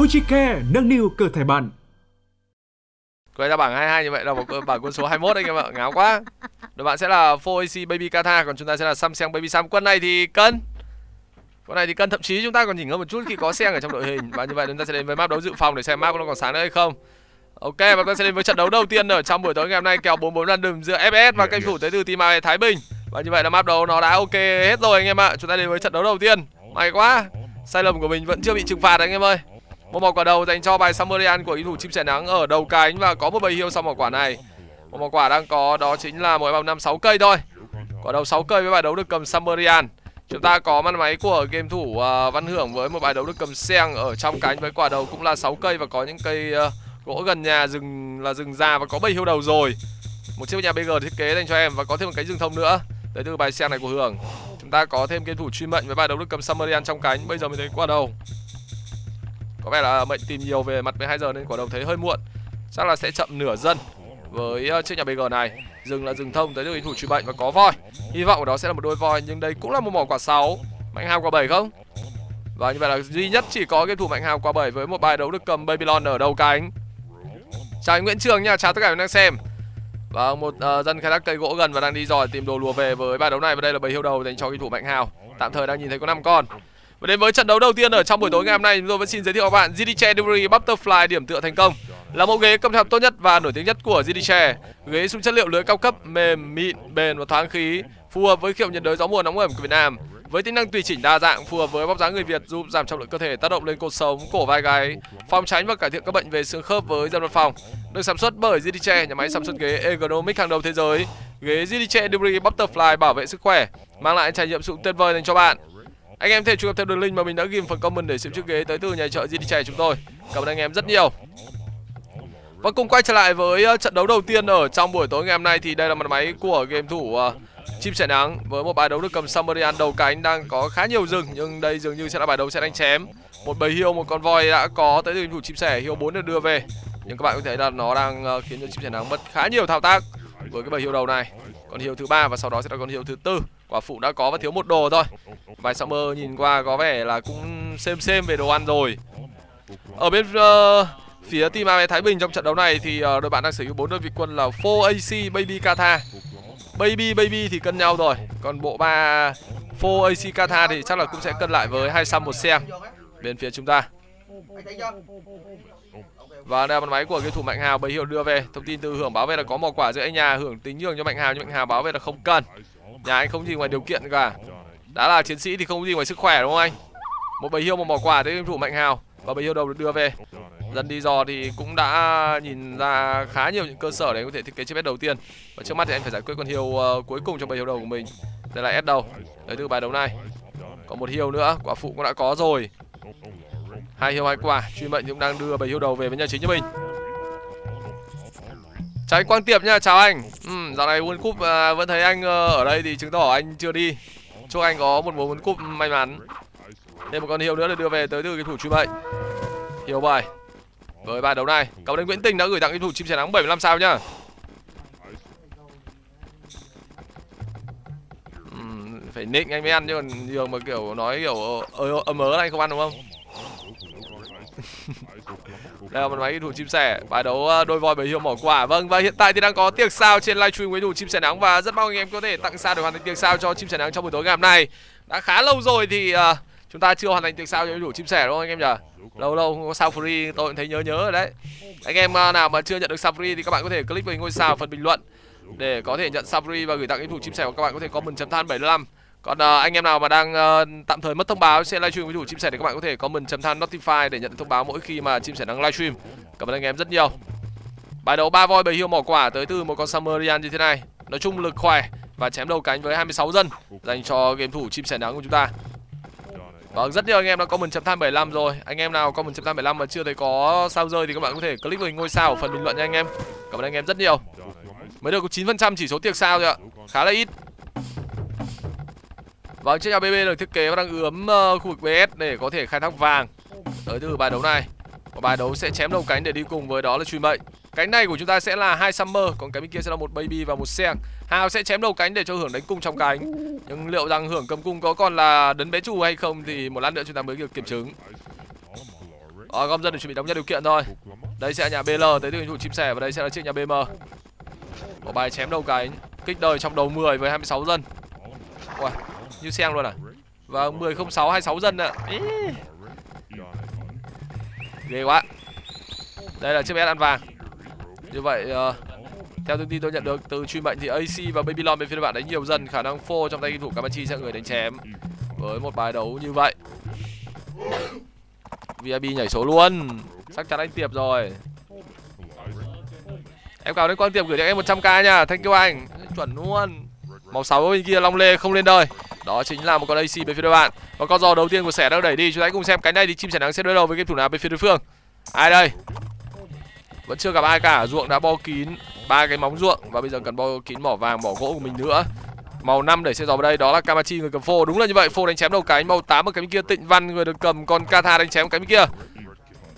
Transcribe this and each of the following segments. Fujicare nâng niu cơ thể bạn. Quay ra bảng 22 như vậy là một bảng quân số 21 anh em ạ, ngáo quá. Đội bạn sẽ là Pho AC Baby Kata, còn chúng ta sẽ là Sam Seng Baby Sam. Quân này thì cân. Con này thì cân, thậm chí chúng ta còn nhỉnh hơn một chút khi có Seng ở trong đội hình. Và như vậy chúng ta sẽ đến với map đấu dự phòng để xem map nó còn sáng nữa hay không. Ok, và chúng ta sẽ đến với trận đấu đầu tiên ở trong buổi tối ngày hôm nay, kèo 4-4 random giữa FS và kênh thủ tới từ team Thái Bình. Và như vậy là map đấu nó đã ok hết rồi anh em ạ. Chúng ta đến với trận đấu đầu tiên. May quá, sai lầm của mình vẫn chưa bị trừng phạt anh em ơi. Một mỏ quả đầu dành cho bài Samurian của ý thủ Chim Sẻ Nắng ở đầu cánh và có một bầy hiêu sau mỏ quả này. Một mỏ quả đang có đó chính là mỗi vòng 5-6 cây thôi. Quả đầu 6 cây với bài đấu được cầm Samurian. Chúng ta có măn máy của game thủ Văn Hưởng với một bài đấu được cầm Seng ở trong cánh với quả đầu cũng là 6 cây và có những cây gỗ gần nhà, rừng là rừng già và có bầy hiêu đầu rồi. Một chiếc nhà BG thiết kế dành cho em và có thêm một cái rừng thông nữa. Đấy từ bài Seng này của Hưởng. Chúng ta có thêm game thủ Truy Mệnh với bài đấu được cầm Samurian trong cánh. Bây giờ mình thấy quả đầu. Có vẻ là Mệnh tìm nhiều về mặt 12 giờ nên quả đầu thấy hơi muộn. Chắc là sẽ chậm nửa dân với chiếc nhà BG này. Rừng là rừng thông tới được ý thủ Truy Mệnh và có voi. Hy vọng của đó sẽ là một đôi voi, nhưng đây cũng là một mỏ quả 6. Mạnh Hào quả 7 không? Và như vậy là duy nhất chỉ có game thủ Mạnh Hào quả 7 với một bài đấu được cầm Babylon ở đầu cánh. Chào anh Nguyễn Trường nha, chào tất cả các bạn đang xem. Và một dân khai thác cây gỗ gần và đang đi dò tìm đồ lùa về với bài đấu này. Và đây là bầy hiêu đầu dành cho game thủ Mạnh Hào. Tạm thời đang nhìn thấy có 5 con. Và đến với trận đấu đầu tiên ở trong buổi tối ngày hôm nay, chúng tôi vẫn xin giới thiệu các bạn Zidiche Devery Butterfly điểm tựa thành công. Là mẫu ghế cầm thập tốt nhất và nổi tiếng nhất của Zidiche. Ghế sung chất liệu lưới cao cấp, mềm, mịn, bền và thoáng khí, phù hợp với kiểu nhiệt đới gió mùa nóng ẩm của Việt Nam. Với tính năng tùy chỉnh đa dạng, phù hợp với vóc dáng người Việt, giúp giảm trọng lượng cơ thể, tác động lên cột sống, cổ vai gáy, phòng tránh và cải thiện các bệnh về xương khớp với dân văn phòng. Được sản xuất bởi Zidiche, nhà máy sản xuất ghế ergonomic hàng đầu thế giới. Ghế Zidiche Devery Butterfly bảo vệ sức khỏe, mang lại trải nghiệm sự tuyệt vời dành cho bạn. Anh em thể truy cập theo đường link mà mình đã ghim phần comment để xem chiếc ghế tới từ nhà chợ Zidiche chúng tôi. Cảm ơn anh em rất nhiều. Và cùng quay trở lại với trận đấu đầu tiên ở trong buổi tối ngày hôm nay thì đây là mặt máy của game thủ Chim Sẻ Nắng với một bài đấu được cầm Samurian đầu cánh, đang có khá nhiều rừng nhưng đây dường như sẽ là bài đấu sẽ đánh chém. Một bầy hiêu, một con voi đã có tới từ game thủ Chim Sẻ, hiêu 4 được đưa về. Nhưng các bạn có thể thấy là nó đang khiến cho Chim Sẻ Nắng mất khá nhiều thao tác với cái bầy hiêu đầu này. Con hiêu thứ 3 và sau đó sẽ là con hiêu thứ 4. Quả phụ đã có và thiếu một đồ thôi. Bài Summer nhìn qua có vẻ là cũng xem về đồ ăn rồi. Ở bên phía team AB Thái Bình trong trận đấu này thì đội bạn đang sở hữu 4 đơn vị quân là Pho AC Baby Kata. Baby thì cân nhau rồi, còn bộ ba Pho AC Kata thì chắc là cũng sẽ cân lại với 2 Sam 1 Seng bên phía chúng ta. Và đây là bàn máy của game thủ Mạnh Hào, bầy hiệu đưa về. Thông tin từ Hưởng báo về là có mỏ quả giữa anh nhà, Hưởng tính nhường cho Mạnh Hào nhưng Mạnh Hào báo về là không cần. Nhà anh không gì ngoài điều kiện cả. Đã là chiến sĩ thì không gì ngoài sức khỏe đúng không anh? Một bầy hiêu, một mỏ quả tới game thủ Mạnh Hào và bầy hiêu đầu được đưa về. Dân đi dò thì cũng đã nhìn ra khá nhiều những cơ sở để anh có thể thiết kế chiếc bét đầu tiên. Và trước mắt thì anh phải giải quyết con hiêu cuối cùng trong bầy hiêu đầu của mình. Đây là S đầu. Đấy từ bài đấu này. Còn một hiêu nữa, quả phụ cũng đã có rồi. 2 hiêu 2 quả, Truy Mệnh cũng đang đưa bầy hiêu đầu về với nhà chính cho mình. Chào anh Quang Tiệp nha, chào anh. Dạo này World Cup vẫn thấy anh ở đây thì chứng tỏ anh chưa đi. Chúc anh có một mùa World Cup may mắn. Thêm một con hiêu nữa được đưa về tới từ cái thủ Truy Mệnh. Hiêu 7 với bài đấu này. Cảm ơn Nguyễn Tinh đã gửi tặng cái thủ Chim Sẻ Nắng 75 sao nhá. Phải nịnh anh mới ăn chứ còn dường mà kiểu nói kiểu ớ này không ăn đúng không? Đây là một máy thủ Chim Sẻ, bài đấu đôi voi bầy hiêu mỏ quả. Vâng, và hiện tại thì đang có tiếng sao trên livestream với thủ Chim Sẻ Nắng và rất mong anh em có thể tặng sao để hoàn thành tiếng sao cho Chim Sẻ Nắng trong buổi tối ngày hôm nay. Đã khá lâu rồi thì chúng ta chưa hoàn thành tiếng sao cho thủ Chim Sẻ đúng không anh em nhỉ? Lâu không có sao free, tôi cũng thấy nhớ rồi đấy. Anh em nào mà chưa nhận được sao free thì các bạn có thể click vào ngôi sao phần bình luận để có thể nhận sao free và gửi tặng thủ Chim Sẻ, và các bạn có thể comment than 75. Còn anh em nào mà đang tạm thời mất thông báo sẽ livestream với thủ Chim Sẻ thì các bạn có thể comment chấm than notify để nhận thông báo mỗi khi mà Chim Sẻ đang livestream. Cảm ơn anh em rất nhiều. Bài đấu ba voi bầy hiêu mỏ quả tới từ một con Samurian như thế này. Nói chung lực khỏe và chém đầu cánh với 26 dân dành cho game thủ Chim Sẻ Nắng của chúng ta. Vâng, rất nhiều anh em đã comment chấm than 75 rồi. Anh em nào comment chấm than 75 mà chưa thấy có sao rơi thì các bạn có thể click vào ngôi sao ở phần bình luận nha anh em. Cảm ơn anh em rất nhiều. Mới được có 9% chỉ số tiệc sao thôi ạ. Khá là ít. Và chiếc nhà BB được thiết kế và đang ướm khu vực BS để có thể khai thác vàng tới từ bài đấu này. Và bài đấu sẽ chém đầu cánh để đi cùng với đó là Truy Mệnh. Cánh này của chúng ta sẽ là 2 Summer, còn cái bên kia sẽ là một Baby và một Seng. Hào sẽ chém đầu cánh để cho Hưởng đánh cung trong cánh. Nhưng liệu rằng Hưởng cầm cung có còn là đấn bé trù hay không thì một lát nữa chúng ta mới được kiểm chứng. Rồi, gom dân để chuẩn bị đóng nhà điều kiện thôi. Đây sẽ là nhà BL tới từ hình thủ chim sẻ và đây sẽ là chiếc nhà BM. Bỏ bài chém đầu cánh, kích đời trong đầu 10 với 26 dân. Ui, như sen luôn à. Và 1006 26 dân ạ. À. Ghê quá. Đây là chiếc bé ăn vàng. Như vậy theo thông tin tôi nhận được từ Truy Mệnh thì AC và Baby Long bên phía đội bạn đánh nhiều dần, khả năng phô trong tay thủ Kamachi sẽ người đánh chém với một bài đấu như vậy. VIP nhảy số luôn, chắc chắn anh Tiệp rồi. Em cảm ơn Quang Tiệp gửi cho em 100k nha, thank you anh, chuẩn luôn. Màu 6 bên kia Long Lê không lên đời. Đó chính là một con AC bên phía đội bạn. Và con giò đầu tiên của Sẻ đang đẩy đi, chúng ta hãy cùng xem cái này thì Chim Sẻ Nắng sẽ đối đầu với game thủ nào bên phía đối phương. Ai đây? Vẫn chưa gặp ai cả, ruộng đã bo kín ba cái móng ruộng và bây giờ cần bo kín mỏ vàng, mỏ gỗ của mình nữa. Màu 5 để xe giò vào đây, đó là Kamachi người cầm phô, đúng là như vậy, phô đánh chém đầu cánh. Màu 8 ở cái bên kia Tịnh Văn người được cầm con Kata đánh chém cái bên kia.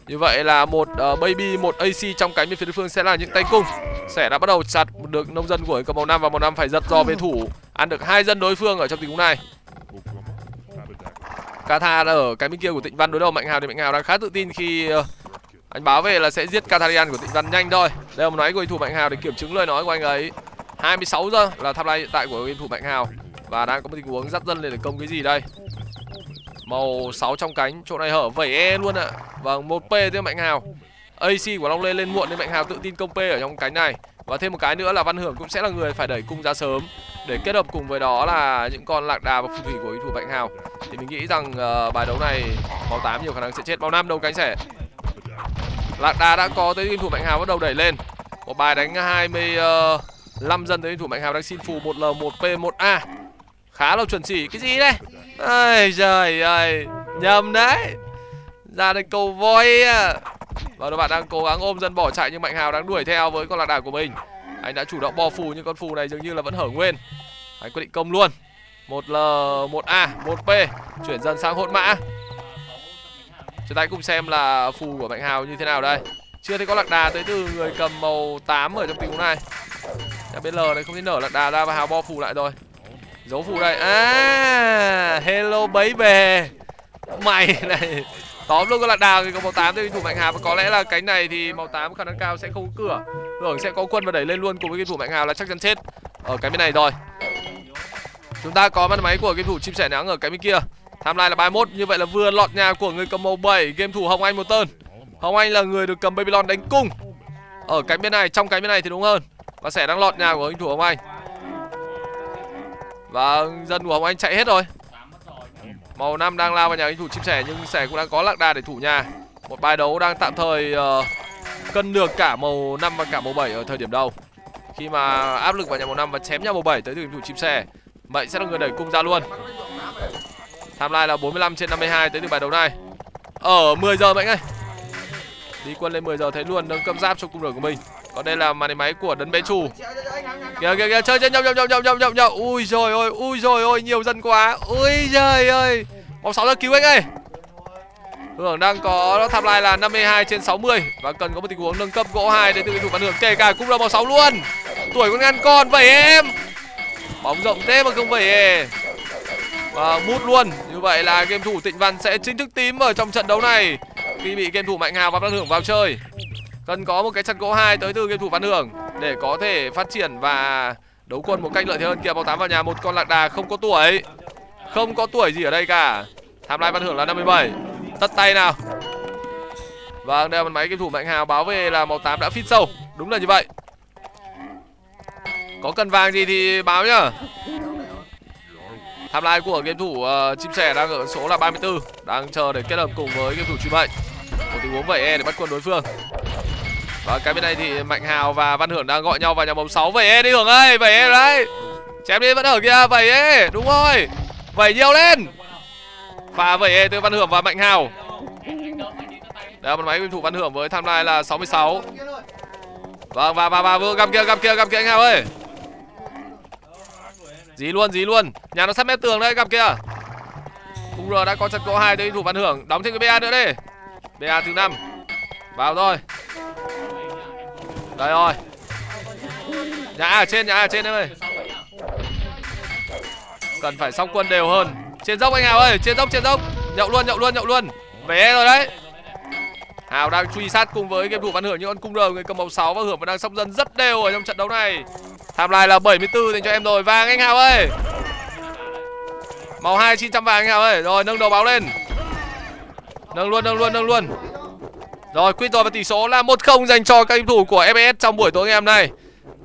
Như vậy là một Baby, một AC trong cánh bên phía đối phương sẽ là những tay cung. Sẻ đã bắt đầu chặt được nông dân của cầm màu 5 và màu 5 phải giật giò về thủ, ăn được hai dân đối phương ở trong tình huống này. Kata đã ở cái bên kia của Tịnh Văn đối đầu Mạnh Hào thì Mạnh Hào đang khá tự tin khi anh báo về là sẽ giết Katarian của Tịnh Văn nhanh thôi. Đây là một nói của game thủ Mạnh Hào để kiểm chứng lời nói của anh ấy. 26 giờ là tham lai hiện tại của game thủ Mạnh Hào. Và đang có một tình huống dắt dân lên để công cái gì đây. Màu 6 trong cánh, chỗ này hở vẩy E luôn ạ. Vâng, 1P thêm Mạnh Hào. AC của Long Lê lên muộn nên Mạnh Hào tự tin công P ở trong cánh này. Và thêm một cái nữa là Văn Hưởng cũng sẽ là người phải đẩy cung ra sớm để kết hợp cùng với đó là những con lạc đà và phù thủy của game thủ Mạnh Hào. Thì mình nghĩ rằng bài đấu này màu 8 nhiều khả năng sẽ chết. Màu 5 đầu cánh Sẻ. Lạc đà đã có tới game thủ Mạnh Hào bắt đầu đẩy lên. Một bài đánh 25 dân tới game thủ Mạnh Hào đang xin phù 1L 1P 1A. Khá là chuẩn chỉ. Cái gì đây? Ây trời ơi, nhầm đấy. Ra đây cầu voi à. Và các bạn đang cố gắng ôm dân bỏ chạy nhưng Mạnh Hào đang đuổi theo với con lạc đà của mình. Anh đã chủ động bo phù nhưng con phù này dường như là vẫn hở nguyên. Anh quyết định công luôn. 1L 1A 1P. Chuyển dân sang hỗn mã. Chúng ta cùng xem là phù của Mạnh Hào như thế nào đây. Chưa thấy có lạc đà tới từ người cầm màu 8 ở trong tình huống này. Nhà BL này không thấy nở lạc đà ra và Hào bo phù lại rồi. Giấu phù đây. À, hello bấy về. Mày này. Tóm luôn con lạc đà người cầm màu 8 tới thủ Mạnh Hào. Và có lẽ là cánh này thì màu 8 khả năng cao sẽ không có cửa. Hưởng sẽ có quân và đẩy lên luôn cùng với cái thủ Mạnh Hào là chắc chắn chết. Ở cái bên này rồi. Chúng ta có bắn máy của cái thủ Chim Sẻ Nắng ở cái bên kia. Timeline là 31, như vậy là vừa lọt nhà của người cầm màu 7, game thủ Hồng Anh một tên. Hồng Anh là người được cầm Babylon đánh cung. Ở cánh bên này, trong cánh bên này thì đúng hơn. Và Sẻ đang lọt nhà của game thủ Hồng Anh. Và dân của Hồng Anh chạy hết rồi. Màu 5 đang lao vào nhà game thủ Chim Sẻ nhưng Sẻ cũng đang có lạc đà để thủ nhà. Một bài đấu đang tạm thời cân được cả màu 5 và cả màu 7 ở thời điểm đầu. Khi mà áp lực vào nhà màu 5 và chém nhà màu 7 tới từ game thủ Chim Sẻ. Vậy sẽ là người đẩy cung ra luôn. Timeline là 45/52 tới từ bài đấu này. Ở 10 giờ Mạnh ơi. Đi quân lên 10 giờ thấy luôn nâng cấp giáp cho cung đường của mình. Còn đây là màn hình máy của đấng bé chủ. Kìa kìa kìa, chơi chơi nhậu. Ui rồi ôi, nhiều dân quá. Ui trời ơi. Bóng 6 giờ cứu anh ơi. Hưởng đang có timeline là 52/60 và cần có một tình huống nâng cấp gỗ 2 đến từ thủ Văn Hưởng, kể cả cung đường màu 6 luôn. Tuổi con ngăn con vậy em. Bóng rộng thế mà không vậy em. Và mút luôn. Như vậy là game thủ Tịnh Văn sẽ chính thức tím ở trong trận đấu này khi bị game thủ Mạnh Hào và Văn Hưởng vào chơi. Cần có một cái chặt gỗ 2 tới từ game thủ Văn Hưởng để có thể phát triển và đấu quân một cách lợi thế hơn. Kìa, bóng 8 vào nhà, một con lạc đà không có tuổi. Không có tuổi gì ở đây cả. Tham lai Văn Hưởng là 57. Tất tay nào. Vâng, đây là bàn máy game thủ Mạnh Hào báo về là màu 8 đã fit sâu. Đúng là như vậy. Có cần vàng gì thì báo nhá. Timeline của game thủ Chim Sẻ đang ở số là 34. Đang chờ để kết hợp cùng với game thủ Truy Mệnh. Một tình huống vẩy E để bắt quân đối phương. Và cái bên này thì Mạnh Hào và Văn Hưởng đang gọi nhau vào nhà màu 6. Vẩy E đi Hưởng ơi, vẩy E đấy. Chém đi Văn Hưởng kìa, vẩy E, đúng rồi. Vẩy nhiều lên. Pha vẩy E từ Văn Hưởng và Mạnh Hào. Đây là một máy game thủ Văn Hưởng với timeline là 66. Vâng, và vừa gặp kìa anh Hào ơi. Dí luôn. Nhà nó sát mép tường đấy, gặp kìa. Cung R đã có chặt cỗ 2 tới thủ Văn Hưởng. Đóng thêm cái BA nữa đi. BA thứ 5. Vào rồi. Đây rồi. Nhà ở trên em ơi. Cần phải xong quân đều hơn. Trên dốc anh Hào ơi, trên dốc. Nhậu luôn. Về rồi đấy. Hào đang truy sát cùng với game thủ Văn Hưởng, những con cung đời người cầm màu 6 và Hưởng vẫn đang sóc dân rất đều ở trong trận đấu này. Timeline là 74 dành cho em rồi. Vàng anh Hào ơi. Màu 2 900 vàng anh Hào ơi. Rồi nâng đầu báo lên. Nâng luôn. Rồi quyết rồi và tỷ số là 1-0 dành cho các game thủ của FS trong buổi tối ngày hôm nay.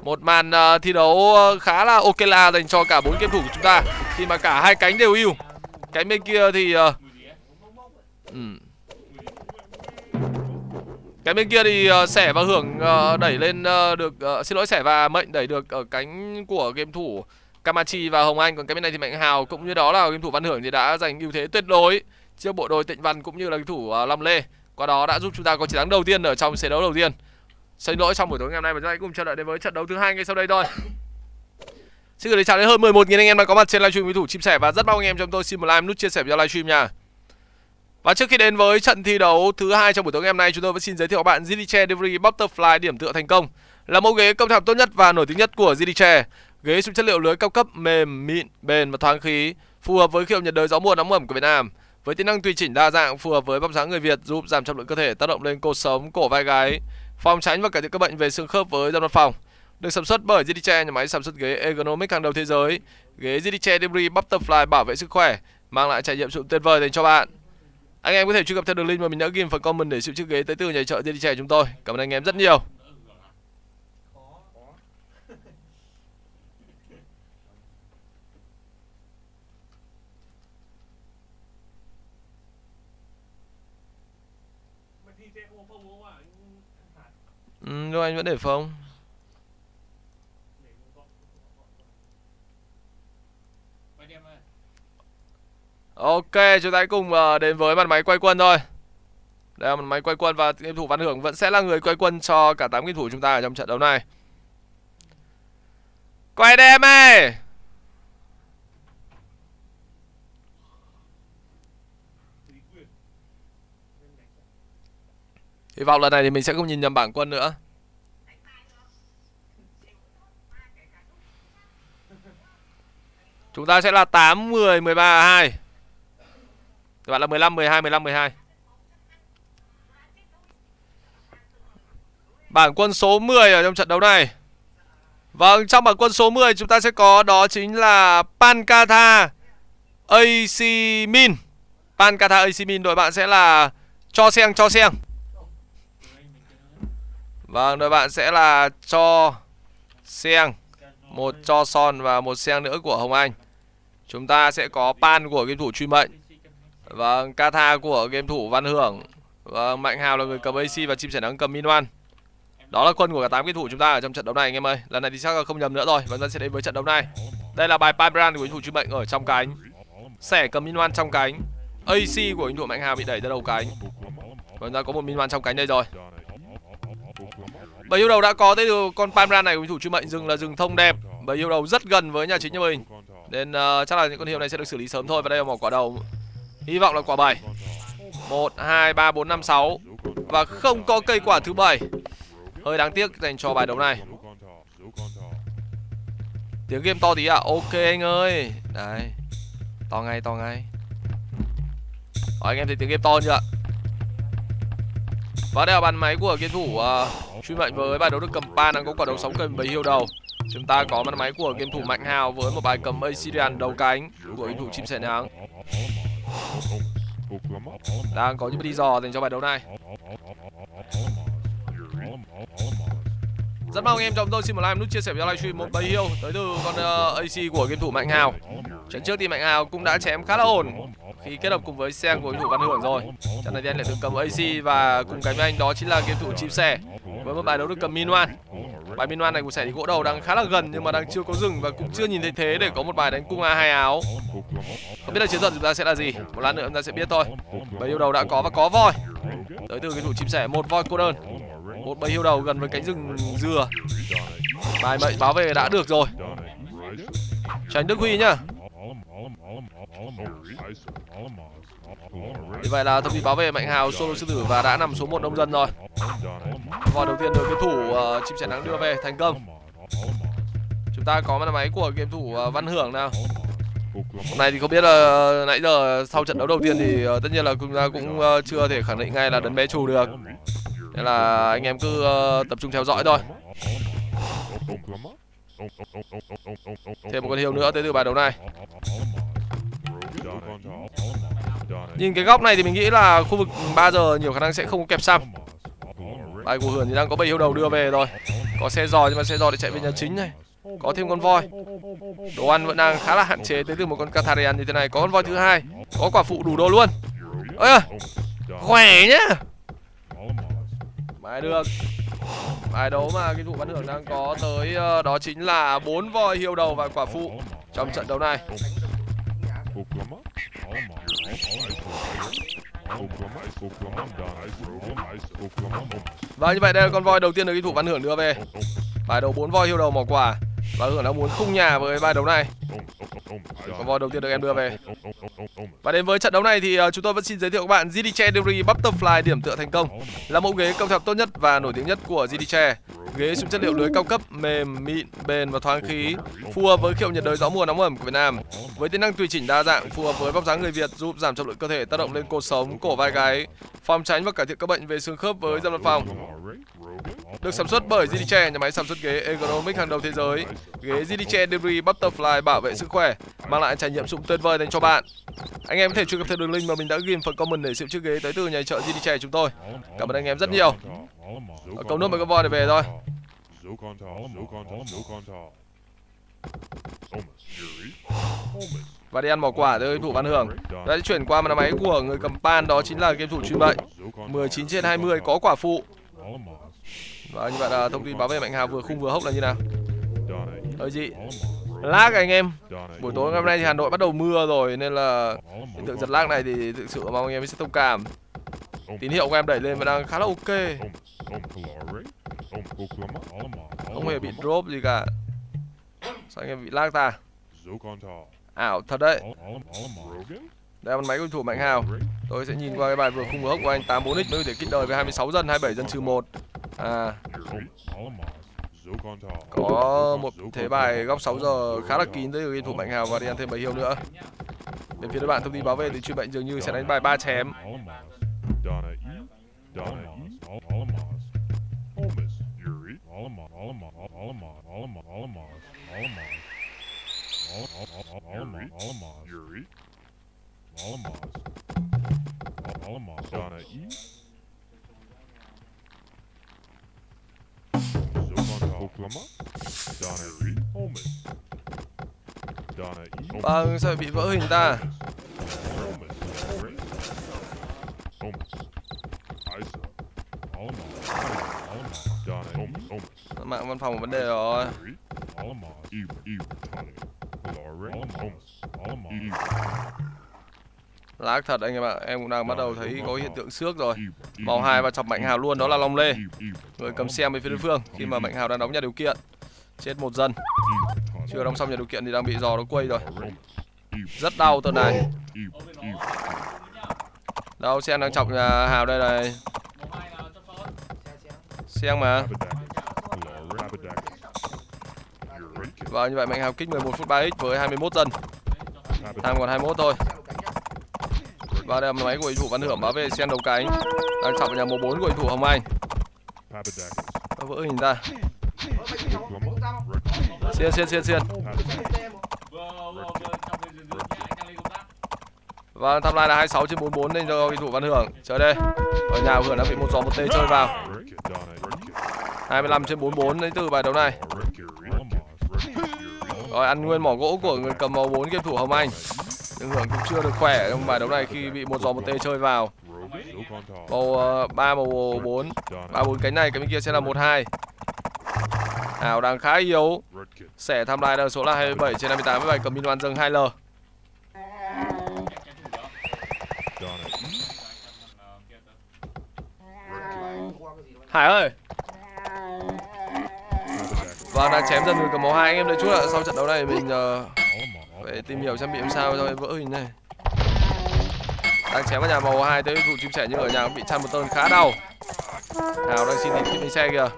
Một màn thi đấu khá là ok là dành cho cả 4 game thủ của chúng ta, khi mà cả hai cánh đều ưu. Cánh bên kia thì Sẻ và Hưởng đẩy lên được, xin lỗi, Sẻ và Mệnh đẩy được ở cánh của game thủ Kamachi và Hồng Anh. Còn cái bên này thì Mạnh Hào cũng như đó là game thủ Văn Hưởng thì đã giành ưu thế tuyệt đối trước bộ đôi Tịnh Văn cũng như là game thủ Long Lê. Qua đó đã giúp chúng ta có chiến thắng đầu tiên ở trong trận đấu đầu tiên. Xin lỗi, trong buổi tối ngày hôm nay và chúng ta cùng chờ đợi đến với trận đấu thứ hai ngay sau đây thôi. Xin gửi lời chào đến hơn 11.000 anh em đã có mặt trên livestream với thủ Chim Sẻ và rất mong anh em cho tôi xin một like, nút chia sẻ video livestream nha. Và trước khi đến với trận thi đấu thứ hai trong buổi tối ngày hôm nay, chúng tôi vẫn xin giới thiệu các bạn Zidiche Devery Butterfly điểm tựa thành công, là mẫu ghế công thảm tốt nhất và nổi tiếng nhất của Zidiche. Ghế dùng chất liệu lưới cao cấp, mềm, mịn, bền và thoáng khí, phù hợp với khí hậu nhiệt đới gió mùa nóng ẩm của Việt Nam. Với tính năng tùy chỉnh đa dạng phù hợp với vóc dáng người Việt, giúp giảm trọng lượng cơ thể, tác động lên cột sống, cổ vai gáy, phòng tránh và cải thiện các bệnh về xương khớp với dân văn phòng. Được sản xuất bởi Zidiche, nhà máy sản xuất ghế ergonomic hàng đầu thế giới. Ghế Zidiche Devery Butterfly bảo vệ sức khỏe, mang lại trải nghiệm sự tuyệt vời dành cho bạn. Anh em có thể truy cập theo đường link mà mình đã ghi phần comment để siêu chiếc ghế tới từ nhà chợ Zidiche chúng tôi. Cảm ơn anh em rất nhiều. Đâu anh vẫn để phong. Ok, chúng ta hãy cùng đến với mặt máy quay quân thôi. Đây là mặt máy quay quân và game thủ Văn Hưởng vẫn sẽ là người quay quân cho cả 8 game thủ chúng ta ở trong trận đấu này. Quay đem ơi. Hy vọng lần này thì mình sẽ không nhìn nhầm bảng quân nữa. Chúng ta sẽ là 8, 10, 13, 2. Các bạn là 15, 12, 15, 12. Bảng quân số 10 ở trong trận đấu này. Vâng, trong bảng quân số 10 chúng ta sẽ có đó chính là Pankatha AC Min. Pankatha AC Min, đội bạn sẽ là Cho Seng. Vâng, đội bạn sẽ là Cho Seng, một Cho Son và một Seng nữa của Hồng Anh. Chúng ta sẽ có Pan của game thủ Truy Mệnh, vâng, Katha của game thủ Văn Hưởng, vâng, Mạnh Hào là người cầm AC và Chim Sẻ Nắng cầm Minwan. Đó là quân của cả 8 game thủ chúng ta ở trong trận đấu này anh em ơi. Lần này thì chắc là không nhầm nữa rồi. Và chúng ta sẽ đến với trận đấu này. Đây là bài Pybran của game thủ Truy Mệnh ở trong cánh, Sẻ cầm Minwan trong cánh, AC của game thủ Mạnh Hào bị đẩy ra đầu cánh. Và chúng ta có một Minwan trong cánh đây rồi. Bầy yêu đầu đã có tới con Pybran này của thủ Truy Mệnh, rừng là rừng thông đẹp. Bầy yêu đầu rất gần với nhà chính nhà mình nên chắc là những con hiệu này sẽ được xử lý sớm thôi. Và đây là một quả đầu, hy vọng là quả 7. 1, 2, 3, 4, 5, 6. Và không có cây quả thứ 7. Hơi đáng tiếc dành cho bài đấu này. Tiếng game to tí ạ. Ok anh ơi. Đấy. To ngay. Đó, anh em thấy tiếng game to chưa ạ? Và đây là bàn máy của game thủ Truy Mệnh với bài đấu được cầm Pan đang có quả đầu 6 cầm bầy hiêu đầu. Chúng ta có bàn máy của game thủ Mạnh Hào với một bài cầm Assyrian đầu cánh của game thủ Chim Sẻ Nắng. Đang có những lý do dành cho bài đấu này. Rất mong anh em cho chúng tôi xin một like, nút chia sẻ video livestream, một bầy hiêu tới từ con AC của game thủ Mạnh Hào. Trận trước thì Mạnh Hào cũng đã chém khá là ổn khi kết hợp cùng với Seng của game thủ Văn Hưởng rồi. Trận này thì anh lại được cầm AC và cùng cái với anh đó chính là game thủ Chim Sẻ với một bài đấu được cầm Minwan. Bài Minwan này của Sẻ thì gỗ đầu đang khá là gần nhưng mà đang chưa có dừng và cũng chưa nhìn thấy thế để có một bài đánh cung A2 áo. Không biết là chiến thuật chúng ta sẽ là gì, một lát nữa chúng ta sẽ biết thôi. Bầy yêu đầu đã có và có voi tới từ game thủ Chim Sẻ, một voi cô đơn, một bầy yêu đầu gần với cánh rừng dừa. Bài Mệnh báo về đã được rồi, tránh Đức Huy nhá. Như vậy là thông tin báo về Mạnh Hào solo sư tử và đã nằm số 1 nông dân rồi. Vòi đầu tiên được game thủ Chim Sẻ Nắng đưa về thành công. Chúng ta có máy của game thủ Văn Hưởng nào. Này thì không biết là nãy giờ sau trận đấu đầu tiên thì tất nhiên là chúng ta cũng chưa thể khẳng định ngay là đấn bé chủ được. Nên là anh em cứ tập trung theo dõi thôi. Thêm một con hiệu nữa tới từ bài đấu này. Nhìn cái góc này thì mình nghĩ là khu vực 3 giờ nhiều khả năng sẽ không có kẹp Sam. Bài của Hưởng thì đang có 7 hiệu đầu đưa về rồi. Có xe giò nhưng mà xe giò để chạy về nhà chính này. Có thêm con voi. Đồ ăn vẫn đang khá là hạn chế tới từ một con Catharian như thế này. Có con voi thứ hai. Có quả phụ đủ đồ luôn. Ê à, khỏe nhá. Bài được. Bài đấu mà cái vụ Văn Hưởng đang có tới đó chính là 4 voi hiệu đầu và quả phụ trong trận đấu này. Và như vậy đây là con voi đầu tiên được cái thủ Văn Hưởng đưa về. Bài đấu 4 voi hiệu đầu mỏ quả. Và Hưởng đã muốn khung nhà với bài đấu này. Con voi đầu tiên được em đưa về. Và đến với trận đấu này thì chúng tôi vẫn xin giới thiệu các bạn Zidiche Devery Butterfly điểm tựa thành công. Là mẫu ghế công thập tốt nhất và nổi tiếng nhất của Zidiche. Ghế dùng chất liệu lưới cao cấp, mềm, mịn, bền và thoáng khí, phù hợp với khí hậu nhiệt đới gió mùa nóng ẩm của Việt Nam. Với tính năng tùy chỉnh đa dạng, phù hợp với vóc dáng người Việt, giúp giảm trọng lượng cơ thể, tác động lên cột sống, cổ vai gáy, phòng tránh và cải thiện các bệnh về xương khớp với dâm văn phòng. Được sản xuất bởi Zidiche, nhà máy sản xuất ghế ergonomic hàng đầu thế giới. Ghế Zidiche Devery Butterfly bảo vệ sức khỏe, mang lại trải nghiệm sụn tuyệt vời dành cho bạn. Anh em có thể truy cập theo đường link mà mình đã ghi phần comment để siêu chiếc ghế tới từ nhà chợ Zidiche chúng tôi. Cảm ơn anh em rất nhiều. Cầu nước mấy con voi này về thôi. Và đi ăn mỏ quả tới thủ Văn Hưởng. Đã chuyển qua màn máy của người cầm pan, đó chính là game thủ Truy Mệnh. 19/20 có quả phụ. Và như vậy là thông tin báo về Mạnh Hào vừa khung vừa hốc là như nào. Hơi dị lag anh em. Buổi tối ngày hôm nay thì Hà Nội bắt đầu mưa rồi, nên là hiện tượng giật lag này thì thực sự mong anh em sẽ thông cảm. Tín hiệu của em đẩy lên và đang khá là ok, không hề bị drop gì cả. Sao anh em bị lag ta? Ảo thật đấy. Đây là máy của thủ Mạnh Hào. Tôi sẽ nhìn qua cái bài vừa khung vừa hốc của anh. 84x mới có thể kích đời với 26 dân, 27 dân trừ 1. Có một thế bài góc 6 giờ khá là kín tới từ thủ Mạnh Hào và đi ăn thêm 7 hiệu nữa. Bên phía đối bạn thông tin báo về thì Truy Mệnh dường như sẽ đánh bài 3 chém. Vâng, sao bị vỡ hình ta? Mạng văn phòng có vấn đề rồi. Lác thật anh em ạ, em cũng đang bắt đầu thấy có hiện tượng xước rồi. Màu 2 và chọc Mạnh Hào luôn, đó là Long Lê, người cầm xem bên phía đối phương khi mà Mạnh Hào đang đóng nhà điều kiện. Chết một dân. Chưa đóng xong nhà điều kiện thì đang bị giò nó quay rồi. Rất đau tuần này. Đâu, Sen đang chọc nhà Hào đây này. Sen mà. Và như vậy Mạnh Hào kích 11 phút 3x với 21 dân. Tham còn 21 thôi. Và đây là máy của đối thủ Văn Hưởng báo về Sen đầu cánh. Đang chọc nhà mùa 4 của đối thủ Hồng Anh. Nó vỡ hình ra. Xiên. Và tham lai là 26/44 nên cho đối thủ Văn Hưởng. Chờ đây. Ở nhà Hưởng đã bị một giò một tê chơi vào. 25/44 đến từ bài đấu này. Rồi ăn nguyên mỏ gỗ của người cầm màu 4 game thủ Hồng Anh. Nhưng Hưởng cũng chưa được khỏe trong bài đấu này khi bị một giò một tê chơi vào. Màu 3, màu 4. 3-4 cánh này, cái bên kia sẽ là 1-2. Hào đang khá yếu. Sẻ tham lai đang số là 27/58 với bài cầm Minh Oan dâng 2L. Hải ơi. Và đang chém dần người cầm màu 2 anh em đây chút ạ. Sau trận đấu này mình phải tìm hiểu xem bị làm sao cho vỡ hình này. Đang chém vào nhà màu 2 tới vụ Chim Sẻ nhưng ở nhà cũng bị chăn một tơn khá đau. Hào đang xin tìm lên xe kìa.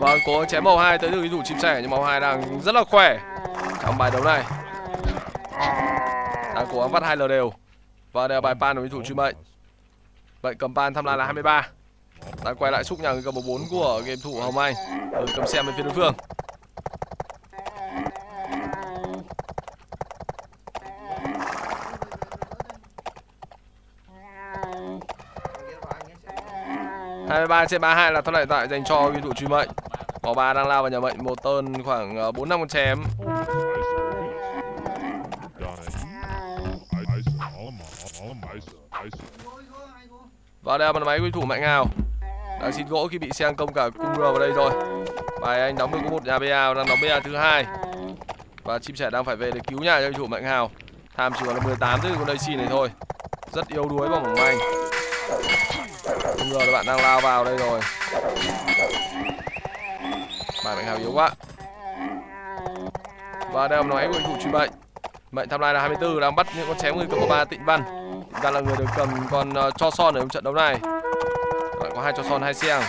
Vâng, cố chém màu 2 tới từ đối thủ Chim Sẻ, nhưng màu 2 đang rất là khỏe trong bài đấu này. Đang cố gắng vắt 2L đều. Và đây là bài pan của đối thủ Truy Mệnh. Vậy cầm pan tham lai là 23. Đang quay lại xúc nhà người cầm 14 của game thủ Hồng Anh. Cầm xem bên phía đối phương. Ba trên 32 là thắng lợi tại dành cho đối thủ Truy Mệnh. Màu 3 đang lao vào nhà Mệnh một tơn khoảng 4-5 con chém. Và đây là bàn máy đối thủ Mạnh Hào đang xin gỗ khi bị xe công cả Kura vào đây rồi. Bài anh đóng được có một nhà BA, đang đóng BA thứ hai và Chim Sẻ đang phải về để cứu nhà cho đối thủ Mạnh Hào. Tham chỉ còn là 18 tới con đây xin này thôi, rất yếu đuối bằng Hồng Anh. Rồi các bạn đang lao vào đây rồi. Bài Mạnh Hào yếu quá. Và đây là nói đối thủ Truy Mệnh. Mệnh tham lai là 24 đang bắt những con chém người cầm 3 Tịnh Văn. Tịnh Văn là người được cầm con cho son ở trong trận đấu này. Bạn có 2 cho son 2 xeng.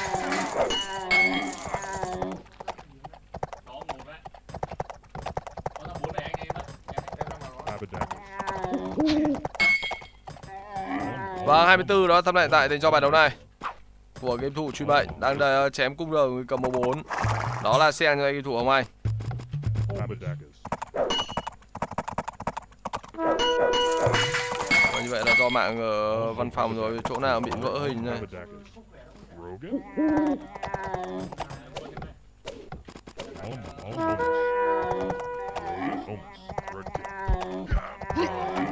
Và 24 đó tham lại tại dành cho bài đấu này của game thủ Truy Mệnh, đang chém cung rờ người cầm 14. Đó là xe cho game thủ Hồng Anh. Và như vậy là do mạng ở văn phòng rồi, chỗ nào bị vỡ hình này. Oh.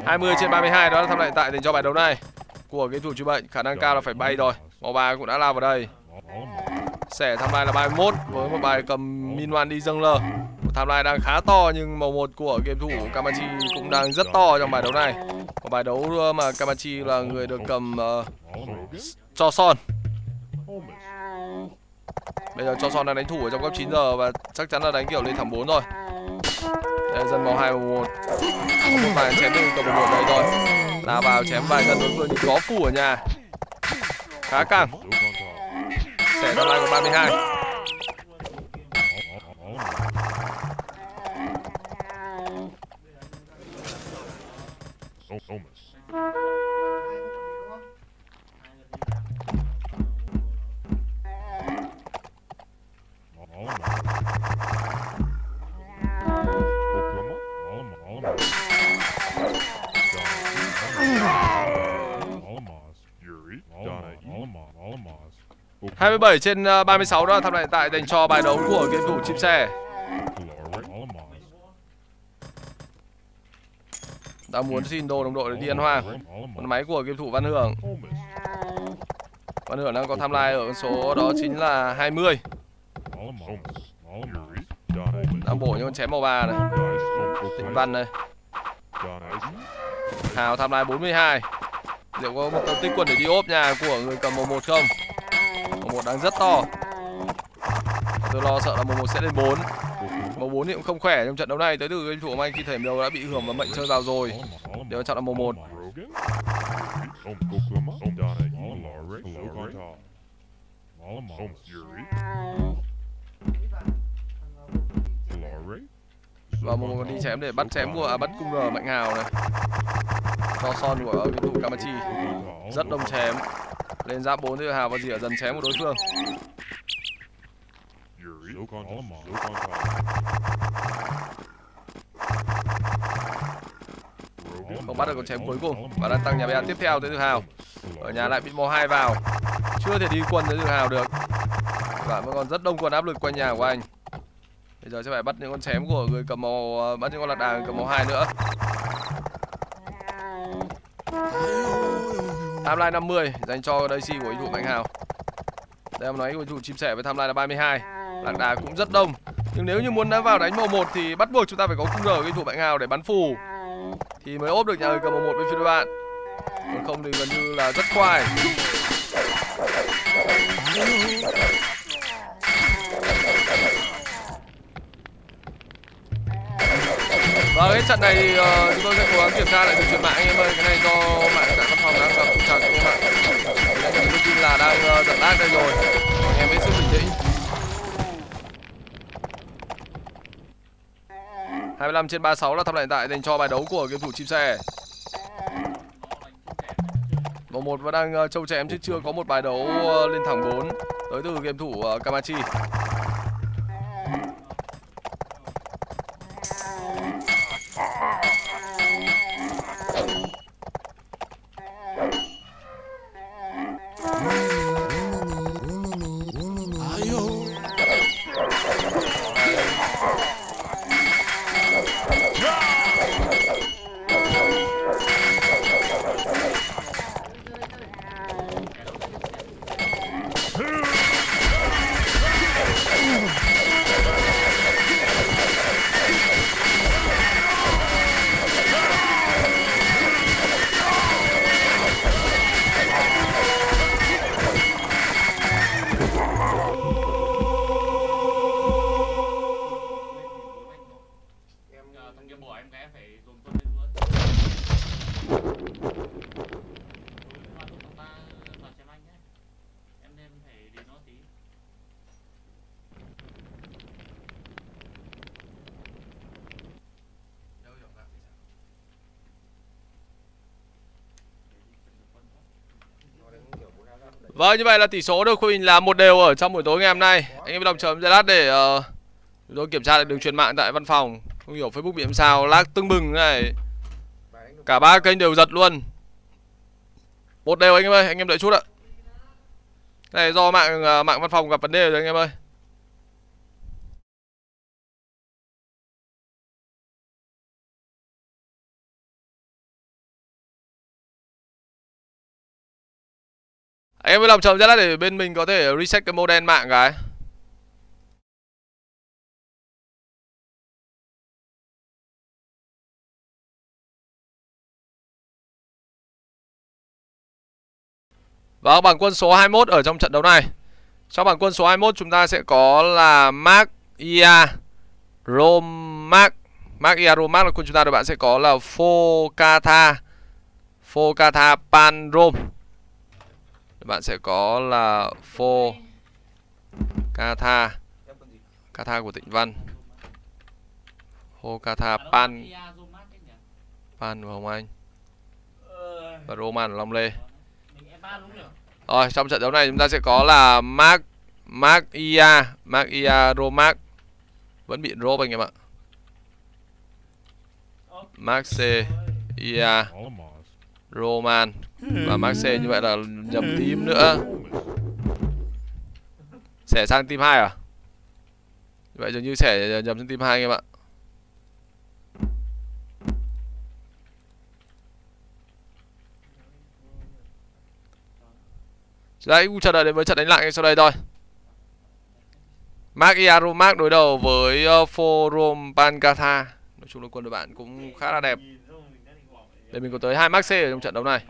20 trên 32 đó là tham lại tại dành cho bài đấu này của game thủ Truy Mệnh, khả năng cao là phải bay rồi. Màu 3 cũng đã lao vào đây. Sẻ tham lai là 31 với một bài cầm Minwan đi dâng lờ. Tham lai đang khá to nhưng màu 1 của game thủ Kamachi cũng đang rất to trong bài đấu này. Một bài đấu mà Kamachi là người được cầm cho son. Bây giờ cho son đang đánh thủ ở trong cấp 9 giờ và chắc chắn là đánh kiểu lên thẳng 4 rồi. Đây là dân màu 2 và 1. Một bài chém lên cầm 1 đấy rồi. Là vào chém vài dân đối phương có phủ ở nhà. Khá căng. Sẻ tham lai của 32. Hai mươi 7 trên 36 đó tham lại tại dành cho bài đấu của game thủ Chim Sẻ. Đã muốn xin đồ đồng đội để đi ăn hoang. Con máy của game thủ Văn Hưởng. Văn Hưởng đang có tham lai ở con số đó chính là 20. Đang bổ những con chém màu 3 này. Tịnh Văn này. Hào tham lai 42. Liệu có một tích quần để đi ốp nhà của người cầm màu 1 không? Màu 1 đang rất to. Tôi lo sợ là màu 1 sẽ lên 4. Màu 4 thì cũng không khỏe trong trận đấu này. Tới từ game thủ Hồng Anh khi thể đầu đã bị hưởng và mệnh chơi vào rồi. Điều quan trọng là màu 1. Và màu 1 còn đi chém để bắt chém của bắt cung R Mạnh Hào này. Cho son của game thủ Kamachi. Rất đông chém. Lên giáp 4 thì Hào và dỉa dần chém của đối phương. Không bắt được con chém cuối cùng và đang tăng nhà BA tiếp theo tới từ Hào. Ở nhà lại bị màu 2 vào, chưa thể đi quân tới từ Hào được và vẫn còn rất đông quân áp lực quanh nhà của anh. Bây giờ sẽ phải bắt những con chém của người cầm màu, bắt những con lạt đà cầm màu 2 nữa. Tham lai 50 dành cho Daisy của đối thủ Mạnh Hào. Đây là nói đối thủ Chim Sẻ với tham lai là 32. Lạc đà cũng rất đông. Nhưng nếu như muốn đá vào đánh màu 1 thì bắt buộc chúng ta phải có cung rờ đối thủ Mạnh Hào để bắn phù thì mới ốp được nhà người cầm màu 1 bên phía đối bạn. Còn không thì gần như là rất khoai. Và cái trận này thì chúng tôi sẽ cố gắng kiểm tra lại việc truyền mạng anh em ơi. Cái này do mạng tại văn phòng đang gặp trục trặc các bạn. Thì anh em tin là đang giật lag đây rồi. Anh em hết sức bình tĩnh. 25/36 là thắng lợi tại dành cho bài đấu của game thủ Chim Sẻ. Vòng 1 vẫn đang trâu chém chứ chưa có một bài đấu lên thẳng 4 tới từ game thủ Kamachi. Vâng, như vậy là tỷ số được khuôn là 1-1 ở trong buổi tối ngày hôm nay. Anh em đồng chấm giấy lát để chúng tôi kiểm tra lại đường truyền mạng tại văn phòng. Không hiểu Facebook bị làm sao, lag tưng bừng này. Cả ba kênh đều giật luôn. 1-1 anh em ơi, anh em đợi chút ạ. Cái này do mạng văn phòng gặp vấn đề rồi anh em ơi. Anh em vui lòng chờ ra lát để bên mình có thể reset cái model mạng cái. Và bảng quân số 21 ở trong trận đấu này. Trong bảng quân số 21 chúng ta sẽ có là Mark Ia Romac. Mark Ia Romac là quân chúng ta, đội bạn sẽ có là Focata Pandrom. Bạn sẽ có là Fo Katha của Tịnh Văn, Fo Katha Pan của Hồng Anh và Roman của Long Lê. Rồi trong trận đấu này chúng ta sẽ có là Mark Ia Romac, vẫn bị drop anh em ạ. Mark C Ia Roman và Max C, như vậy là nhầm team nữa. Sẻ sang team 2 à? Vậy dường như sẻ nhầm sang team 2 anh em ạ. Đấy, cũng chờ đợi đến với trận đánh lại ngay sau đây thôi. Mark Iaromac đối đầu với Forum Pankatha. Nói chung là quân đội bạn cũng khá là đẹp. Để mình có tới 2 Max C ở trong trận đấu này.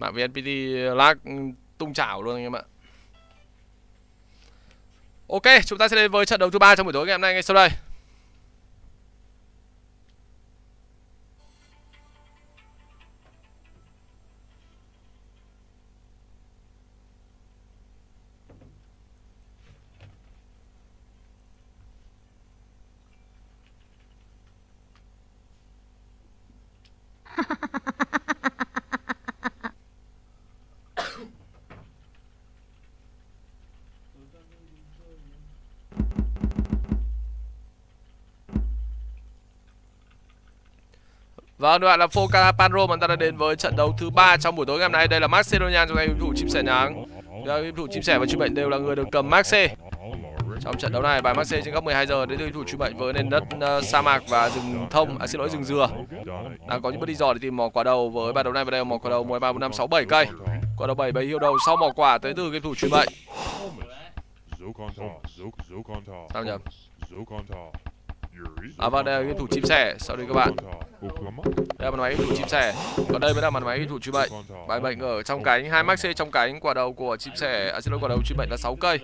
Mạng VNPT lag tung chảo luôn anh em ạ. Ok, chúng ta sẽ đến với trận đấu thứ 3 trong buổi tối ngày hôm nay ngay sau đây. Vâng, đoạn là Focala Panro mà ta đã đến với trận đấu thứ 3 trong buổi tối ngày hôm nay. Đây là Macedonia trong tay game thủ Chim Sẻ Nắng. Game thủ Chim Sẻ và Truy Mệnh đều là người được cầm Max C. Trong trận đấu này, bài Max C trên góc 12 giờ đến từ game thủ Truy Mệnh với nền đất sa mạc và rừng thông, xin lỗi, rừng dừa. Đang có những bước đi dò để tìm mỏ quả đầu với bài đấu này, và đây là mỏ quả đầu 13, 4, 5, 6, 7 cây. Quả đầu 7 bấy hiệu đầu sau mỏ quả tới từ game thủ Truy Mệnh. Sao nhầm? À vâng, đây là game thủ chim sẻ. Sau đây các bạn, đây là màn máy game thủ chim sẻ. Còn đây mới là màn máy game thủ truy mệnh. Bài mệnh ở trong cánh, hai max C trong cánh, quả đầu của chim sẻ, xin lỗi, quả đầu truy mệnh là 6 cây.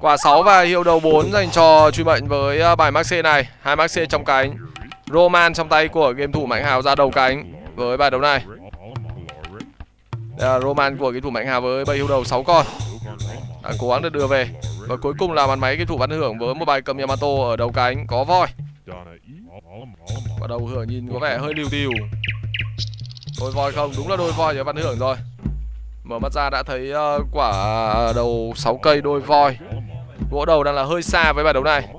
Quả 6 và hiệu đầu 4 dành cho truy mệnh với bài max C này. Hai max C trong cánh, Roman trong tay của game thủ Mạnh Hào ra đầu cánh với bài đấu này. Đây là Roman của game thủ Mạnh Hào với bài hiệu đầu 6 con, đang cố gắng được đưa về. Và cuối cùng là màn máy game thủ Văn Hưởng với một bài cầm Yamato ở đầu cánh có voi. Và đầu Hưởng nhìn có vẻ hơi liều tiều. Đôi voi không? Đúng là đôi voi với Văn Hưởng rồi. Mở mắt ra đã thấy quả đầu 6 cây đôi voi. Gỗ đầu đang là hơi xa với bài đấu này.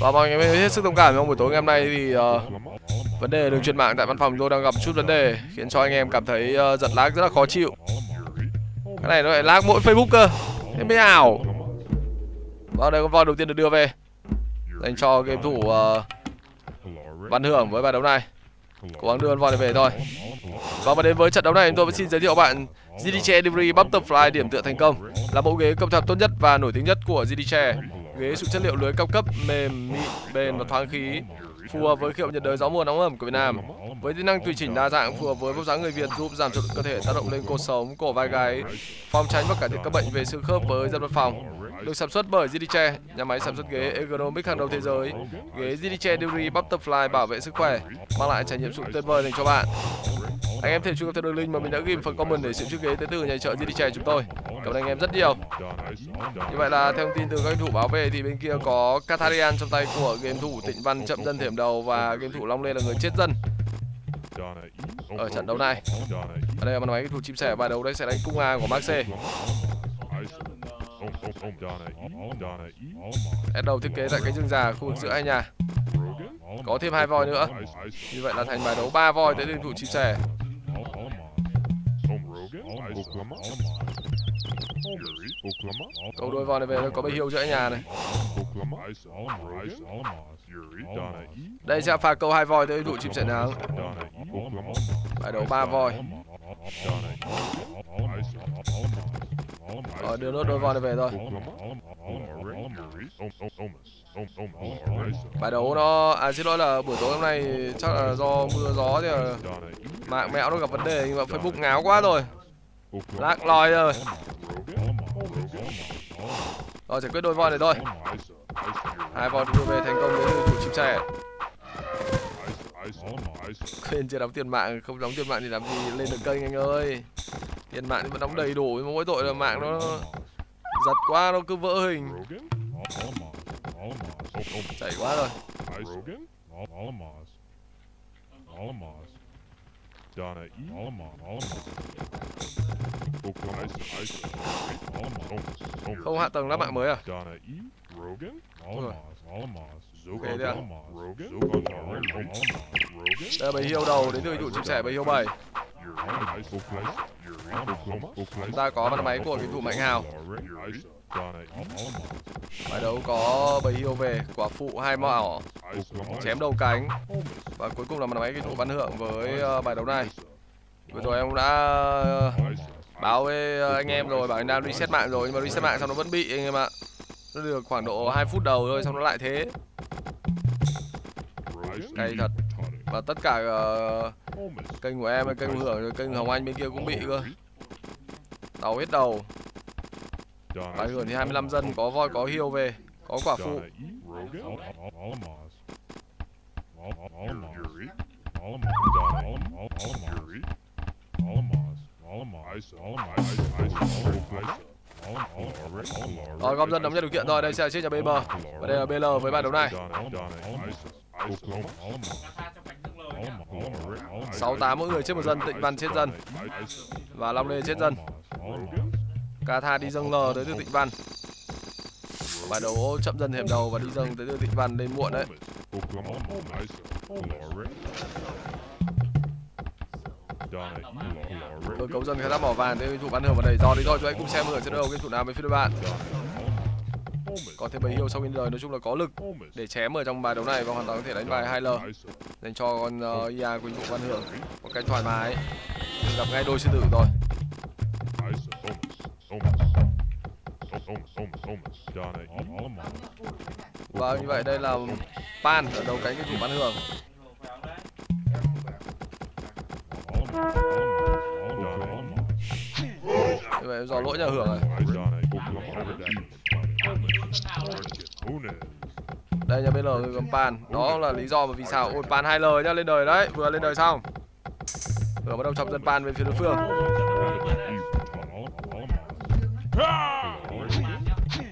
Và mọi người hết sức thông cảm trong buổi tối ngày hôm nay thì vấn đề đường truyền mạng tại văn phòng tôi đang gặp chút vấn đề, khiến cho anh em cảm thấy giật lag rất là khó chịu. Cái này nó lại lag mỗi Facebook cơ, thế mới ảo. Và đây con voi đầu tiên được đưa về dành cho game thủ Văn Hưởng với bài đấu này. Cố gắng đưa con voi này về thôi. Và đến với trận đấu này, tôi vẫn xin giới thiệu bạn Zidiche Devery Butterfly điểm tựa thành công. Là mẫu ghế cộng thạp tốt nhất và nổi tiếng nhất của Zidiche. Ghế sự chất liệu lưới cao cấp, mềm, mịn, bền và thoáng khí, phù hợp với khí hậu nhiệt đới gió mùa nóng ẩm của Việt Nam. Với tính năng tùy chỉnh đa dạng phù hợp với vóc dáng người Việt, giúp giảm trọng lượng cơ thể, tác động lên cột sống, cổ vai gáy, phòng tránh và cải thiện các bệnh về xương khớp với dân văn phòng. Được sản xuất bởi Zidiche, nhà máy sản xuất ghế ergonomic hàng đầu thế giới. Ghế Zidiche Devery Butterfly bảo vệ sức khỏe, mang lại trải nghiệm sự tuyệt vời dành cho bạn. Anh em thể truy cập theo đường link mà mình đã ghi phần comment để xem chiếc ghế tới từ nhà chợ Zidiche chúng tôi. Cảm ơn anh em rất nhiều. Như vậy là theo thông tin từ các game thủ báo về thì bên kia có Katarian trong tay của game thủ Tịnh Văn chậm dân thềm đầu và game thủ Long Lê là người chết dân ở trận đấu này. Ở đây là màn máy game thủ chim sẻ và đấu đây sẽ đánh cung A của Max C. Ad đầu thiết kế tại cánh rừng già khu vực giữa hai nhà. Có thêm hai voi nữa. Như vậy là thành bài đấu 3 voi tới game thủ chim sẻ. Câu đôi voi này về nó có bài hiệu giữa nhà này. Đây sẽ pha câu 2 voi tới game thủ chim sẻ nắng. Bài đấu 3 voi. Rồi đưa nốt đôi voi này về rồi. Bài đấu nó xin lỗi là buổi tối hôm nay chắc là do mưa gió thì mạng mẹo nó gặp vấn đề, nhưng mà Facebook ngáo quá rồi, lag lòi rồi. Rồi giải quyết đôi voi này thôi. Hai voi đưa về thành công đến từ chủ chim sẻ. Quên chưa đóng tiền mạng, không đóng tiền mạng thì làm gì lên được kênh anh ơi. Tiền mạng thì vẫn đóng đầy đủ, nhưng mỗi tội là mạng nó giật quá, nó cứ vỡ hình. Chảy quá rồi. Không hạ tầng lắp mạng mới à? Okay, đây là bài hiệu đầu đến từ chủ chim sẻ, bài hiệu 7. Chúng ta có màn máy của game thủ Mạnh Hào. Bài đấu có bài hiệu về quả phụ 2 mỏ, chém đầu cánh. Và cuối cùng là màn máy game thủ Văn Hưởng với bài đấu này. Vừa rồi em đã báo với anh em rồi, bảo anh đang reset mạng rồi, nhưng mà reset mạng xong nó vẫn bị anh em ạ. Nó được khoảng độ 2 phút đầu thôi, xong nó lại thế. Cay thật. Và tất cả kênh của em, kênh của Hưởng, kênh Hồng Anh bên kia cũng bị cơ. Đau hết đầu. Bài Hưởng thì 25 dân, có voi, có hiêu về, có quả phụ. Rồi gom dân đóng nhận điều kiện rồi, đây sẽ là chiếc nhà BM. Và đây là BL với bài đấu này. 68 mỗi người chết một dân, Tịnh Văn chết dân và Long Lê chết dân. Kata đi dâng lờ tới từ Tịnh Văn. Bài đấu chậm dân hiểm đầu và đi dâng tới từ Tịnh Văn lên muộn đấy. Tôi cấu dân khai thác mỏ vàng tới thủ Văn Hưởng và đẩy giò đi thôi. Chúng anh cũng xem Hưởng sẽ đầu cái thủ nào với phía đối bạn. Có thêm bài hiệu sau khi đời, nói chung là có lực để chém ở trong bài đấu này và hoàn toàn có thể đánh bài 2L dành cho con IA của thủ Văn Hưởng một cách thoải mái. Gặp ngay đôi sư tử rồi. Và như vậy đây là pan ở đầu cánh cái thủ Văn Hưởng. Như vậy dò lỗi nhà Hưởng rồi. Đây nhà bên L cầm pan. Đó là lý do mà vì sao ôi pan 2L nhá, lên đời đấy, vừa lên đời xong. Vừa bắt đầu chọc dân pan về phía đối phương.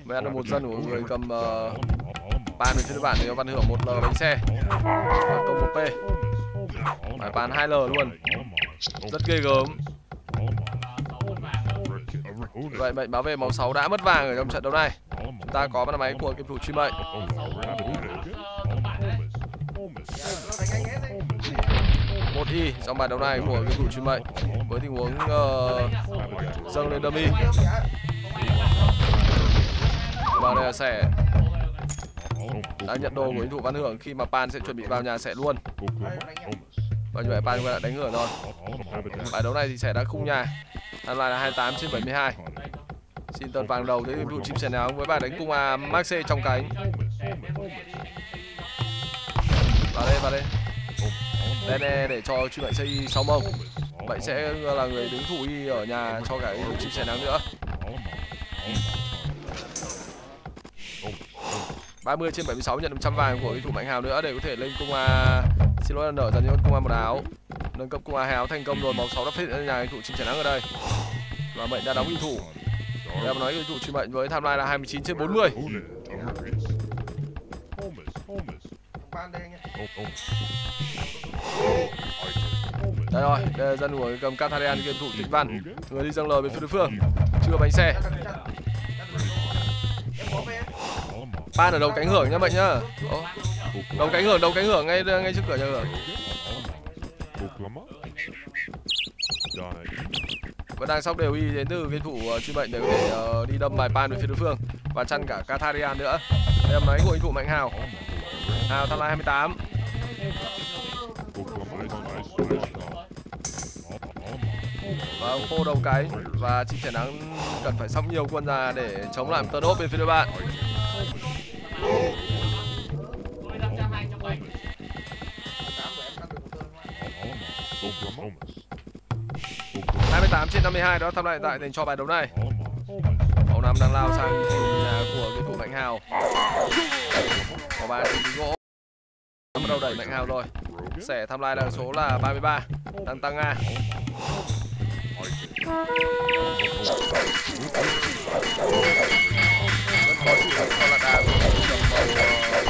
Vậy là một dân của người cầm pan về phía đối bạn thì Văn Hưởng 1L bánh xe. Và công 1P. Phải pan 2L luôn. Rất ghê gớm. Vậy mệnh báo về màu 6 đã mất vàng ở trong trận đấu này. Chúng ta có bàn máy của game thủ Truy Mệnh. Một y trong bàn đấu này của game thủ Truy Mệnh với tình huống dâng lên dummy. Và đây là Sẻ đã nhận đồ của game thủ Văn Hưởng khi mà pan sẽ chuẩn bị vào nhà Sẻ luôn. Và như vậy pan đã đánh Hưởng rồi. Bàn đấu này thì Sẻ đã khung nhà. Đan lại là 28/72. Xin tơn vàng đầu tới game thủ Chim Sẻ Nắng với bàn đánh cung A Maxi trong cánh. Vào đây, vào đây. Đen để cho Truy Mệnh xây 6 mông. Vậy sẽ là người đứng thủ y ở nhà cho cả game thủ Chim Sẻ Nắng nữa. 30/76 nhận 100 vàng của game thủ Mạnh Hào nữa để có thể lên cung A. Xin lỗi là nở dần cho cung A một áo. Nâng cấp cung A háo thành công rồi, màu 6 đã phát hiện ra nhà game thủ Chim Sẻ Nắng ở đây. Và Mệnh đã đóng game thủ. Đây là nói game thủ Truy Mệnh với timeline là 29/40. Đây rồi, đây là dân của cầm Catarian game thủ Tịnh Văn, người đi dâng lời bên phía đối phương. Chưa bánh xe. Pan ở đầu cánh Hưởng nha Mệnh nhá. Đầu cánh Hưởng ngay trước cửa nhà Hưởng. Vẫn đang sóc đều y đến từ game thủ Truy Mệnh để có thể đi đâm bài pan về phía đối phương và chăn cả Catarian nữa. Đây là máy của game thủ Mạnh Hào. Hào tham lai 28. Và ông phô đầu cái và Chim Sẻ Nắng cần phải sóc nhiều quân ra để chống lại một tơ đốp bên phía đối bạn. Trên 52 đó tham lại tại dành cho bài đấu này. Màu 5 đang lao sang nhà của game thủ Mạnh Hào. Màu 3 tìm gỗ. Bắt đầu đẩy Mạnh Hào rồi. Sẻ tham lại là số là 33, đang tăng A. Rất khó chịu đó là đá cầm màu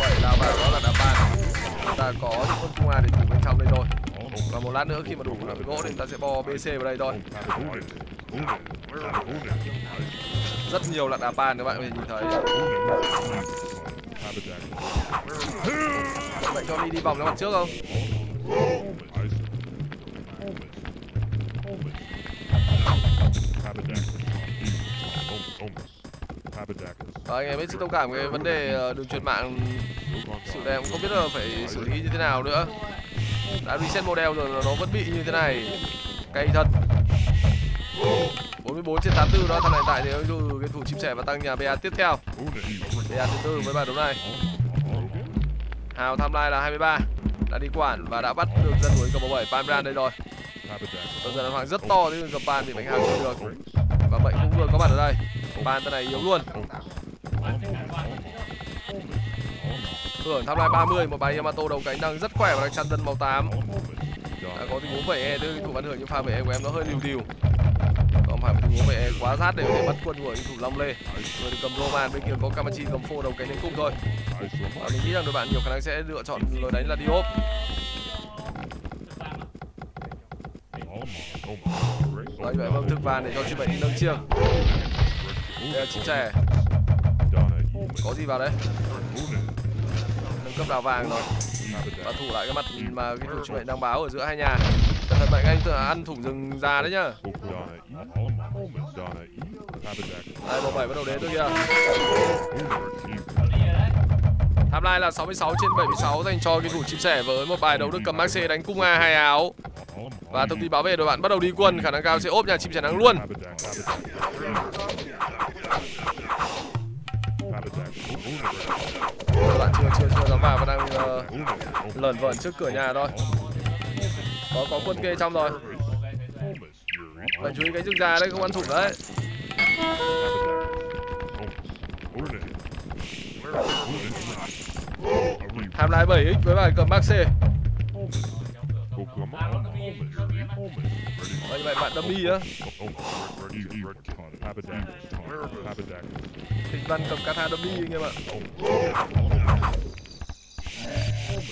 7 lao vào, đó là đá bàn. Chúng ta có những con cung A để thủ bên trong đây rồi. Và một lát nữa khi mà đủ gỗ thì ta sẽ bo BC vào đây thôi. Rất nhiều lặn đá pan các bạn có thể nhìn thấy. Vậy cho đi vòng ra mặt trước không? Và anh em hết sức thông cảm về vấn đề đường truyền mạng. Sự này cũng không biết là phải xử lý như thế nào nữa. Đã reset model rồi nó vẫn bị như thế này. Cay thật. 44/84 đó thằng này tại thì game thủ Chim Sẻ và tăng nhà BA tiếp theo. BA thứ 4 với bàn đấu này. Hào tham lai là 23. Đã đi quản và đã bắt được dân của cầm 7 Palmran đây rồi. Bây giờ là hoàng rất to thế cầm pan bị Mạnh Hào chưa được. Và Mệnh cũng vừa có bạn ở đây. Pan tên này yếu luôn. Hưởng tham lai 30, một bài Yamato đầu cánh đang rất khỏe và đang chăn dân màu 8. Đã có tình huống vẩy E từ thủ Văn Hưởng nhưng pha vẩy E của em nó hơi liều điều. Không phải tình huống vẩy E quá rát để có thể bắt quân của thủ Long Lê. Người được cầm Roman, bên kia có Kamachi cầm phô đầu cánh đến cung thôi. Và mình nghĩ rằng đội bạn nhiều khả năng sẽ lựa chọn lối đánh là đi hốp. Đó như vậy bơm thực vàng để cho Truy Mệnh đi nâng chiêng. Đây là Chim Sẻ. Có gì vào đấy? Cấp đào vàng rồi và thủ lại cái mặt mà cái thủ Truy Mệnh đang báo ở giữa hai nhà. Cẩn thận Mạnh, anh tự ăn thủng rừng già đấy nhá. Đây bộ 7 bắt đầu đến tôi kìa. Tham lai là 66/76 dành cho cái thủ Chim Sẻ với một bài đấu được cầm Maxi đánh cung A hai áo. Và thông tin báo về đội bạn bắt đầu đi quân, khả năng cao sẽ ốp nhà Chim Sẻ Nắng luôn. Các bạn chưa dám vào và đang lởn vởn trước cửa nhà thôi. Có quân kê trong rồi. Phải chú ý cái rừng già đấy, không ăn thủng đấy. Tham lái 7x với bài cầm Max C. Vậy vậy bạn đâm đi á. Tịnh Văn cầm Kata đâm đi anh em ạ.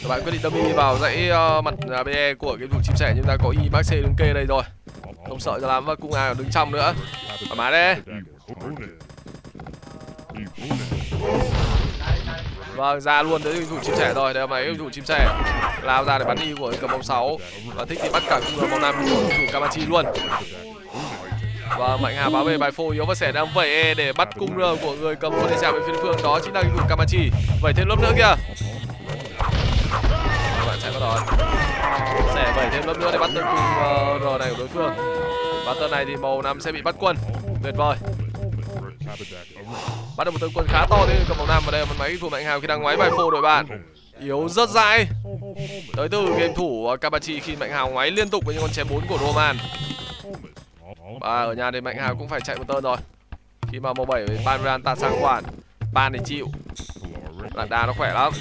Các bạn quyết định đâm đi vào dãy mặt ABE của cái vùng chim sẻ, nhưng ta có y Max C đứng kê đây rồi. Không sợ cho lắm, và cung ai đứng trong nữa. Thoải mái đấy. Vâng, ra luôn tới hình thủ chim sẻ rồi. Đây là máy hình thủ chim sẻ lao ra để bắn đi của cầm bóng 6. Và thích thì bắt cả cung bóng 5 của thủ Kamachi luôn. Và Mạnh Hà báo về bài phô yếu và sẻ đang vẩy để bắt cung R của người cầm phân xạ bên phía phương. Đó chính là hình thủ Kamachi. Vẩy thêm lớp nữa kìa. Các bạn chạy bắt đón. Sẻ vẩy thêm lớp nữa để bắt được cung R này của đối phương. Và tờ này thì màu 5 sẽ bị bắt quân. Tuyệt vời. Bắt được một tên quân khá to thế cầm bóng 5 vào đây. Một máy thủ Mạnh Hào khi đang ngoái bài phô đội bạn. Yếu rất dãi. Tới từ game thủ Kamachi khi Mạnh Hào ngoái liên tục với những con chém 4 của Roman. Và ở nhà thì Mạnh Hào cũng phải chạy một tên rồi. Khi mà màu 7 Banran tạt sang quản Ban thì chịu. Đạn đá nó khỏe lắm.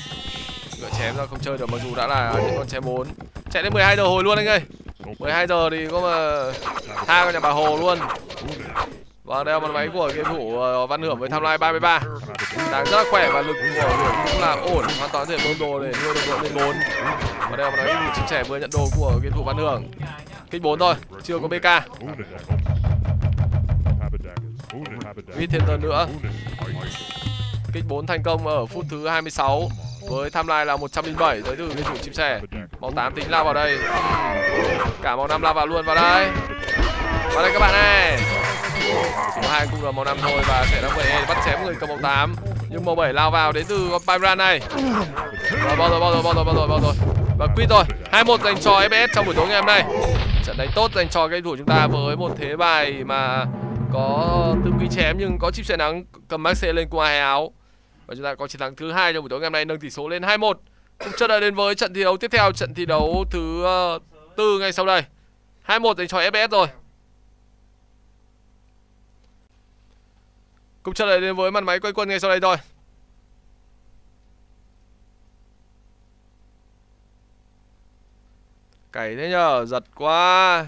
Ngựa chém ra không chơi được mặc dù đã là những con chém 4. Chạy đến 12 giờ hồi luôn anh ơi. 12 giờ thì có mà tha con nhà bà Hồ luôn. Và đây là một máy của game thủ Văn Hưởng với tham lai 33. Đáng rất là khỏe và lực của Hưởng cũng là ổn. Hoàn toàn thể bơm đồ để đưa được đội lên 4. Và đây là một máy chim sẻ mới nhận đồ của game thủ Văn Hưởng. Kích 4 thôi, chưa có BK. Vít thêm tờ nữa. Kích 4 thành công ở phút thứ 26. Với tham lai là 107 tới từ game thủ chim sẻ. Màu 8 tính lao vào đây. Cả màu 5 lao vào luôn vào đây. Vào đây các bạn này. Màu 2 cũng là màu 5 thôi và sẽ đang về bắt chém người cầm màu 8. Nhưng màu 7 lao vào đến từ con Pyran này. Rồi bao rồi. Và quit rồi. 2-1 dành cho FS trong buổi tối ngày hôm nay. Trận đánh tốt dành cho game thủ chúng ta với một thế bài mà có tư quy chém nhưng có chip xe nắng cầm Max C lên qua hai áo. Và chúng ta có chiến thắng thứ 2 trong buổi tối ngày hôm nay, nâng tỷ số lên 2-1. Cùng chờ đợi đến với trận thi đấu tiếp theo, trận thi đấu thứ 4 ngay sau đây. 2-1 dành cho FS rồi. Cùng trở lại đến với màn máy quay quân ngay sau đây thôi. Cày thế nhờ, giật quá.